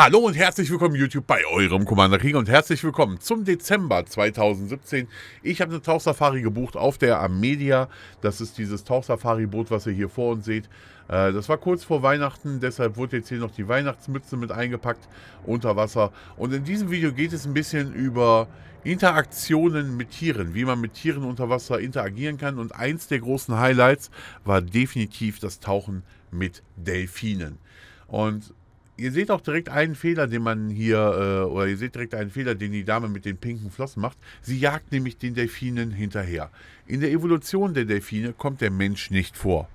Hallo und herzlich willkommen YouTube bei eurem CommanderKrieger und herzlich willkommen zum Dezember 2017. Ich habe eine Tauchsafari gebucht auf der Amedia. Das ist dieses Tauchsafari-Boot, was ihr hier vor uns seht. Das war kurz vor Weihnachten, deshalb wurde jetzt hier noch die Weihnachtsmütze mit eingepackt unter Wasser. Und in diesem Video geht es ein bisschen über Interaktionen mit Tieren, wie man mit Tieren unter Wasser interagieren kann. Und eins der großen Highlights war definitiv das Tauchen mit Delfinen. Und ihr seht auch direkt einen Fehler, den man hier, oder ihr seht direkt einen Fehler, den die Dame mit den pinken Flossen macht. Sie jagt nämlich den Delfinen hinterher. In der Evolution der Delfine kommt der Mensch nicht vor.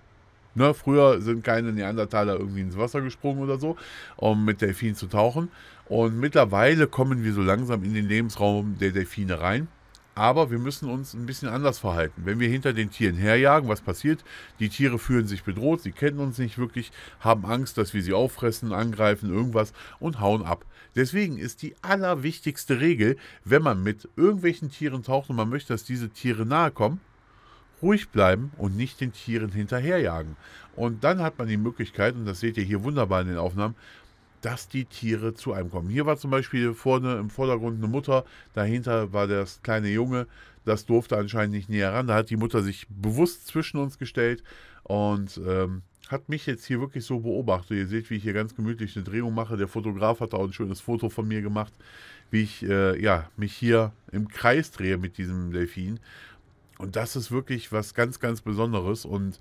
Ne, früher sind keine Neandertaler irgendwie ins Wasser gesprungen oder so, um mit Delfinen zu tauchen. Und mittlerweile kommen wir so langsam in den Lebensraum der Delfine rein. Aber wir müssen uns ein bisschen anders verhalten. Wenn wir hinter den Tieren herjagen, was passiert? Die Tiere fühlen sich bedroht, sie kennen uns nicht wirklich, haben Angst, dass wir sie auffressen, angreifen, irgendwas und hauen ab. Deswegen ist die allerwichtigste Regel, wenn man mit irgendwelchen Tieren taucht und man möchte, dass diese Tiere nahe kommen, ruhig bleiben und nicht den Tieren hinterherjagen. Und dann hat man die Möglichkeit, und das seht ihr hier wunderbar in den Aufnahmen, dass die Tiere zu einem kommen. Hier war zum Beispiel vorne im Vordergrund eine Mutter, dahinter war das kleine Junge, das durfte anscheinend nicht näher ran. Da hat die Mutter sich bewusst zwischen uns gestellt und hat mich jetzt hier wirklich so beobachtet. Ihr seht, wie ich hier ganz gemütlich eine Drehung mache. Der Fotograf hat auch ein schönes Foto von mir gemacht, wie ich mich hier im Kreis drehe mit diesem Delfin. Und das ist wirklich was ganz, ganz Besonderes und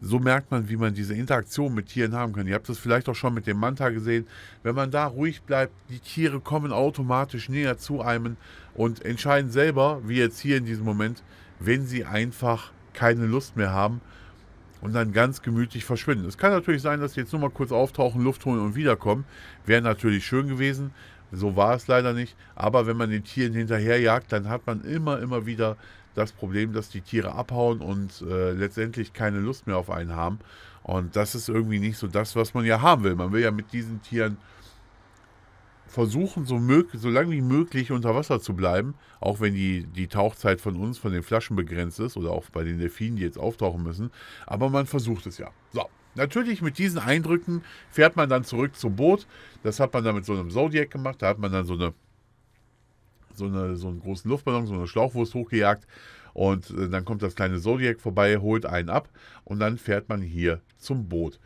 so merkt man, wie man diese Interaktion mit Tieren haben kann. Ihr habt das vielleicht auch schon mit dem Manta gesehen. Wenn man da ruhig bleibt, die Tiere kommen automatisch näher zu einem und entscheiden selber, wie jetzt hier in diesem Moment, wenn sie einfach keine Lust mehr haben und dann ganz gemütlich verschwinden. Es kann natürlich sein, dass sie jetzt nur mal kurz auftauchen, Luft holen und wiederkommen. Wäre natürlich schön gewesen. So war es leider nicht. Aber wenn man den Tieren hinterherjagt, dann hat man immer wieder das Problem, dass die Tiere abhauen und letztendlich keine Lust mehr auf einen haben. Und das ist irgendwie nicht so das, was man ja haben will. Man will ja mit diesen Tieren versuchen, so lange wie möglich unter Wasser zu bleiben, auch wenn die Tauchzeit von uns, von den Flaschen begrenzt ist oder auch bei den Delfinen, die jetzt auftauchen müssen. Aber man versucht es ja. So, natürlich mit diesen Eindrücken fährt man dann zurück zum Boot. Das hat man dann mit so einem Zodiac gemacht. Da hat man dann so einen großen Luftballon, so eine Schlauchwurst hochgejagt und dann kommt das kleine Zodiac vorbei, holt einen ab und dann fährt man hier zum Boot.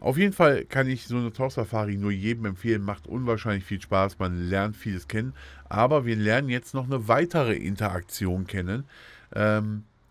Auf jeden Fall kann ich so eine Tauchsafari nur jedem empfehlen, macht unwahrscheinlich viel Spaß, man lernt vieles kennen, aber wir lernen jetzt noch eine weitere Interaktion kennen,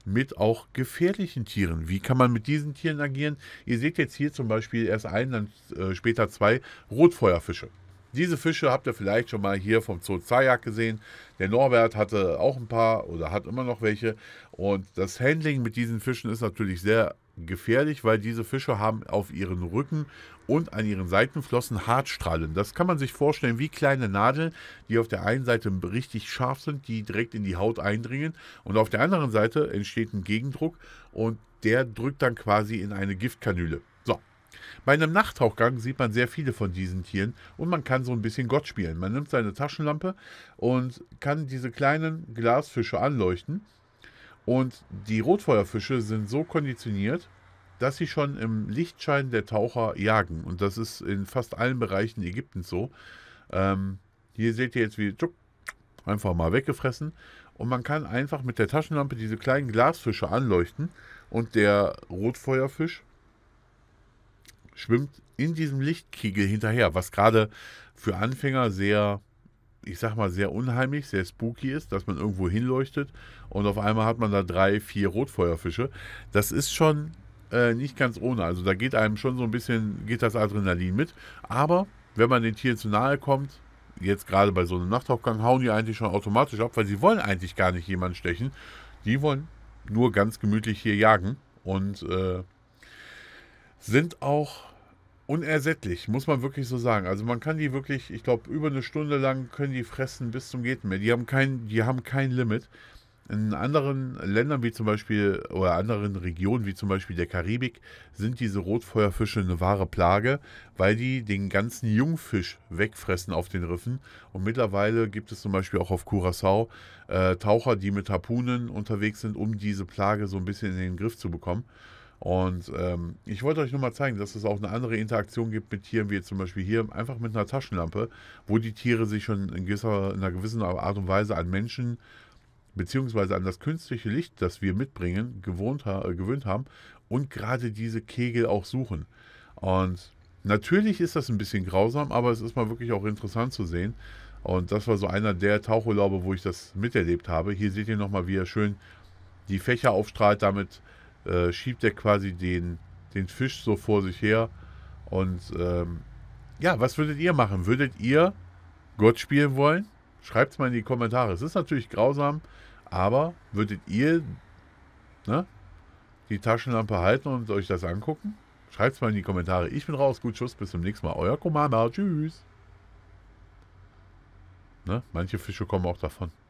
mit auch gefährlichen Tieren. Wie kann man mit diesen Tieren agieren? Ihr seht jetzt hier zum Beispiel erst einen, dann später zwei Rotfeuerfische. Diese Fische habt ihr vielleicht schon mal hier vom Zoo Zayak gesehen. Der Norbert hatte auch ein paar oder hat immer noch welche. Und das Handling mit diesen Fischen ist natürlich sehr gefährlich, weil diese Fische haben auf ihren Rücken und an ihren Seitenflossen Hartstrahlen. Das kann man sich vorstellen wie kleine Nadeln, die auf der einen Seite richtig scharf sind, die direkt in die Haut eindringen. Und auf der anderen Seite entsteht ein Gegendruck und der drückt dann quasi in eine Giftkanüle. So. Bei einem Nachttauchgang sieht man sehr viele von diesen Tieren und man kann so ein bisschen Gott spielen. Man nimmt seine Taschenlampe und kann diese kleinen Glasfische anleuchten und die Rotfeuerfische sind so konditioniert, dass sie schon im Lichtschein der Taucher jagen und das ist in fast allen Bereichen Ägyptens so. Hier seht ihr jetzt wie einfach mal weggefressen und man kann einfach mit der Taschenlampe diese kleinen Glasfische anleuchten und der Rotfeuerfisch schwimmt in diesem Lichtkegel hinterher, was gerade für Anfänger sehr, ich sag mal, sehr unheimlich, sehr spooky ist, dass man irgendwo hinleuchtet und auf einmal hat man da 3, 4 Rotfeuerfische. Das ist schon nicht ganz ohne, also da geht einem schon so ein bisschen, geht das Adrenalin mit, aber wenn man den Tieren zu nahe kommt, jetzt gerade bei so einem Nachttauchgang, hauen die eigentlich schon automatisch ab, weil sie wollen eigentlich gar nicht jemanden stechen, die wollen nur ganz gemütlich hier jagen und sind auch unersättlich, muss man wirklich so sagen. Also man kann die wirklich, ich glaube, über eine Stunde lang können die fressen bis zum geht nicht mehr. Die haben kein Limit. In anderen Ländern wie zum Beispiel, oder anderen Regionen wie zum Beispiel der Karibik, sind diese Rotfeuerfische eine wahre Plage, weil die den ganzen Jungfisch wegfressen auf den Riffen. Und mittlerweile gibt es zum Beispiel auch auf Curaçao Taucher, die mit Harpunen unterwegs sind, um diese Plage so ein bisschen in den Griff zu bekommen. Und ich wollte euch nur mal zeigen, dass es auch eine andere Interaktion gibt mit Tieren, wie zum Beispiel hier einfach mit einer Taschenlampe, wo die Tiere sich schon in einer gewissen Art und Weise an Menschen beziehungsweise an das künstliche Licht, das wir mitbringen, gewöhnt haben und gerade diese Kegel auch suchen. Und natürlich ist das ein bisschen grausam, aber es ist mal wirklich auch interessant zu sehen. Und das war so einer der Tauchurlaube, wo ich das miterlebt habe. Hier seht ihr nochmal, wie er schön die Fächer aufstrahlt, damit schiebt er quasi den Fisch so vor sich her. Und ja, was würdet ihr machen? Würdet ihr Gott spielen wollen? Schreibt es mal in die Kommentare. Es ist natürlich grausam, aber würdet ihr die Taschenlampe halten und euch das angucken? Schreibt es mal in die Kommentare. Ich bin raus, gut Schuss, bis zum nächsten Mal. Euer Commander, tschüss. Manche Fische kommen auch davon.